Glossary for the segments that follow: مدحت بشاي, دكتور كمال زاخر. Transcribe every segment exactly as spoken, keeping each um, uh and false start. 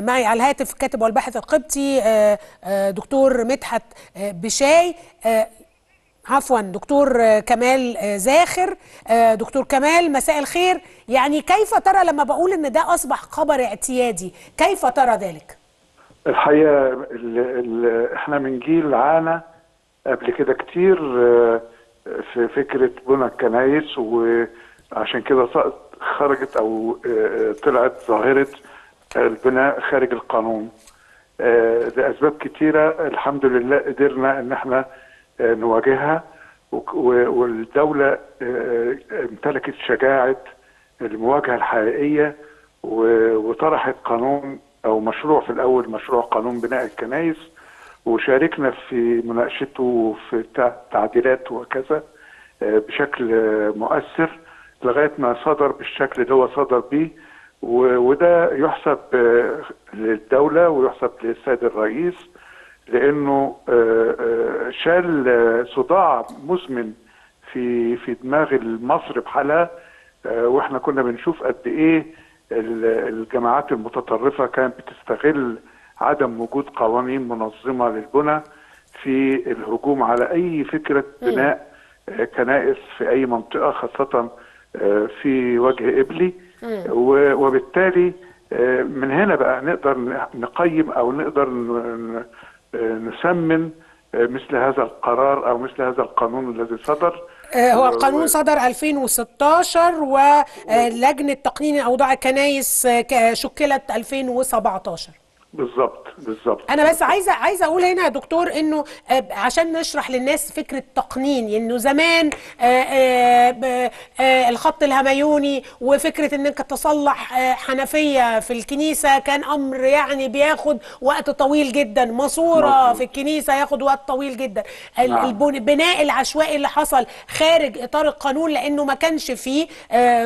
معي على الهاتف الكاتب والباحث القبطي دكتور مدحت بشاي، عفوا دكتور كمال زاخر. دكتور كمال، مساء الخير. يعني كيف ترى لما بقول ان ده اصبح خبر اعتيادي، كيف ترى ذلك؟ الحقيقه ال ال احنا من جيل عانى قبل كده كتير في فكره بنى الكنايس، وعشان كده خرجت او طلعت ظاهره البناء خارج القانون لاسباب كتيره. الحمد لله قدرنا ان احنا نواجهها، والدولة امتلكت شجاعة المواجهة الحقيقية وطرحت قانون أو مشروع، في الأول مشروع قانون بناء الكنائس، وشاركنا في مناقشته وفي تعديلات وكذا بشكل مؤثر لغاية ما صدر بالشكل اللي هو صدر بيه. وده يحسب للدولة ويحسب للسيد الرئيس، لأنه شال صداع مزمن في في دماغ المصري بحالها. واحنا كنا بنشوف قد ايه الجماعات المتطرفه كانت بتستغل عدم وجود قوانين منظمه للبنى في الهجوم على اي فكره بناء كنائس في اي منطقه، خاصه في وجه قبلي. وبالتالي من هنا بقى نقدر نقيم او نقدر نسمن مثل هذا القرار او مثل هذا القانون الذي صدر. هو القانون صدر ألفين وستاشر، ولجنه تقنين اوضاع الكنائس شكلت ألفين وسبعتاشر. بالظبط بالظبط. انا بس عايزه عايزه اقول هنا يا دكتور انه عشان نشرح للناس فكره تقنين، انه يعني زمان آآ آآ الخط الهميوني وفكره انك تصلح حنفيه في الكنيسه كان امر يعني بياخد وقت طويل جدا، ماسوره في الكنيسه ياخد وقت طويل جدا. البناء العشوائي اللي حصل خارج اطار القانون، لانه ما كانش فيه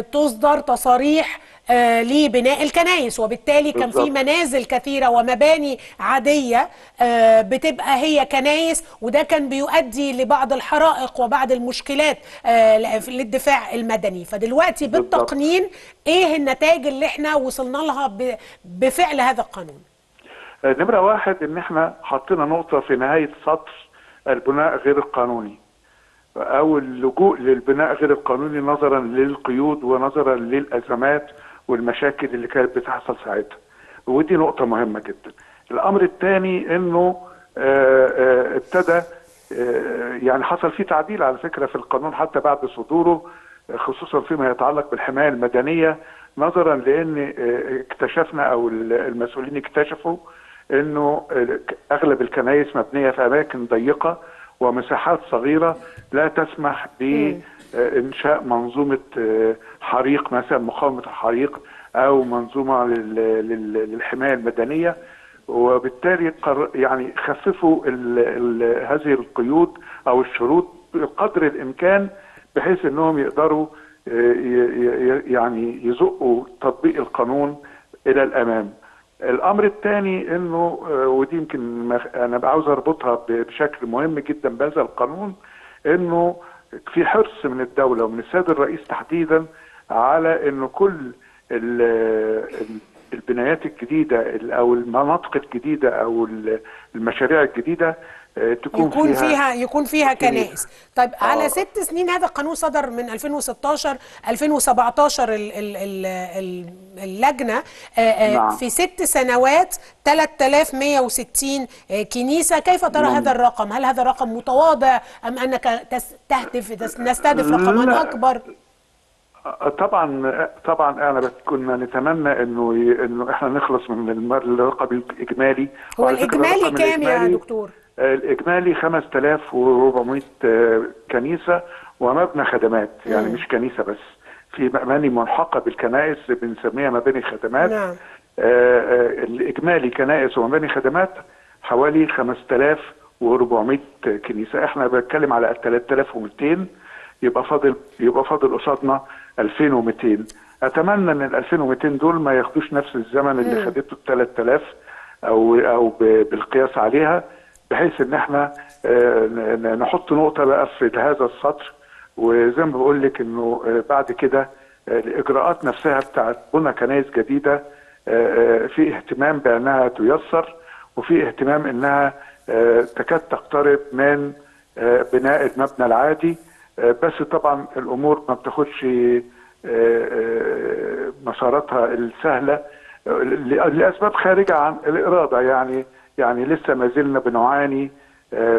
تصدر تصاريح آه لبناء الكنائس، وبالتالي كان في منازل كثيرة ومباني عادية آه بتبقى هي كنائس، وده كان بيؤدي لبعض الحرائق وبعض المشكلات آه للدفاع المدني. فدلوقتي بالتقنين ايه النتائج اللي احنا وصلنا لها بفعل هذا القانون؟ نمرة واحد، ان احنا حطينا نقطة في نهاية سطر البناء غير القانوني او اللجوء للبناء غير القانوني نظرا للقيود ونظرا للأزمات والمشاكل اللي كانت بتحصل ساعتها، ودي نقطة مهمة جدا. الأمر الثاني إنه ابتدى يعني حصل فيه تعديل على فكرة في القانون حتى بعد صدوره، خصوصا فيما يتعلق بالحماية المدنية، نظرا لأن اكتشفنا أو المسؤولين اكتشفوا إنه أغلب الكنائس مبنية في أماكن ضيقة ومساحات صغيرة لا تسمح ب إنشاء منظومة حريق مثلا، مقاومة الحريق أو منظومة للحماية المدنية. وبالتالي يعني خففوا هذه القيود أو الشروط بقدر الإمكان، بحيث أنهم يقدروا يعني يزقوا تطبيق القانون إلى الأمام. الأمر الثاني أنه، ودي يمكن أنا عاوز أربطها بشكل مهم جدا بهذا القانون، أنه في حرص من الدولة ومن السيد الرئيس تحديدا على أن كل البنايات الجديدة أو المناطق الجديدة أو المشاريع الجديدة تكون يكون فيها, فيها يكون فيها كنائس. طيب آه. على ست سنين هذا القانون صدر من ألفين وستاشر، ألفين وسبعتاشر ال ال ال ال اللجنة نعم. في ست سنوات تلاتة آلاف ومية وستين كنيسة. كيف ترى نعم. هذا الرقم؟ هل هذا رقم متواضع أم أنك تهدف نستهدف رقما أكبر؟ طبعا طبعا انا كنا نتمنى انه انه احنا نخلص من الرقم الاجمالي. هو الاجمالي كام يا دكتور؟ الاجمالي خمسة آلاف وأربعمية كنيسه ومبنى خدمات، يعني مم. مش كنيسه بس، في مباني ملحقه بالكنائس بنسميها مباني خدمات. نعم. آه الاجمالي كنائس ومباني خدمات حوالي خمسة آلاف وأربعمية كنيسه، احنا بنتكلم على تلاتة آلاف ومتين، يبقى فاضل يبقى فاضل قصادنا ألفين ومتين. اتمنى ان ال ألفين ومتين دول ما ياخدوش نفس الزمن اللي مم. خدته ال تلات آلاف او او بالقياس عليها، بحيث ان احنا نحط نقطه بقى في هذا السطر. وزي ما بقول لك انه بعد كده الاجراءات نفسها بتاعت بنى كنائس جديده في اهتمام بأنها تيسر، وفي اهتمام أنها تكاد تقترب من بناء المبنى العادي، بس طبعا الأمور ما بتاخدش مساراتها السهلة لأسباب خارجة عن الإرادة. يعني يعني لسه ما زلنا بنعاني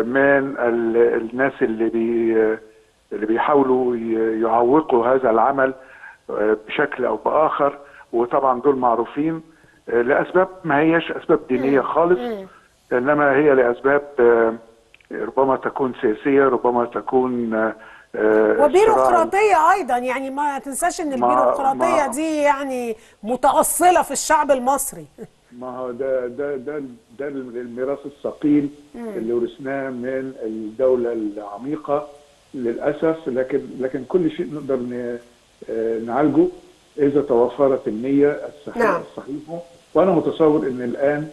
من الناس اللي بي اللي بيحاولوا يعوقوا هذا العمل بشكل أو بآخر، وطبعا دول معروفين لأسباب ما هيش أسباب دينية خالص، إنما هي لأسباب ربما تكون سياسية، ربما تكون وبيروقراطية أيضا. يعني ما تنساش إن البيروقراطية دي يعني متأصلة في الشعب المصري. ما هو ده ده ده ده الميراث الثقيل اللي ورثناه من الدولة العميقة للأسف، لكن لكن كل شيء نقدر نعالجه إذا توفرت النية الصحيحة، وأنا متصور إن الآن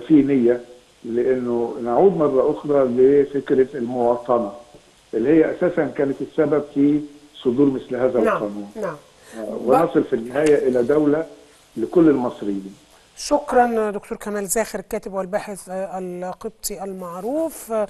في نية، لأنه نعود مرة أخرى لفكرة المواطنة اللي هي أساسا كانت السبب في صدور مثل هذا القانون، ونصل في النهاية إلى دولة لكل المصريين. شكرا دكتور كمال زاخر، الكاتب والباحث القبطي المعروف.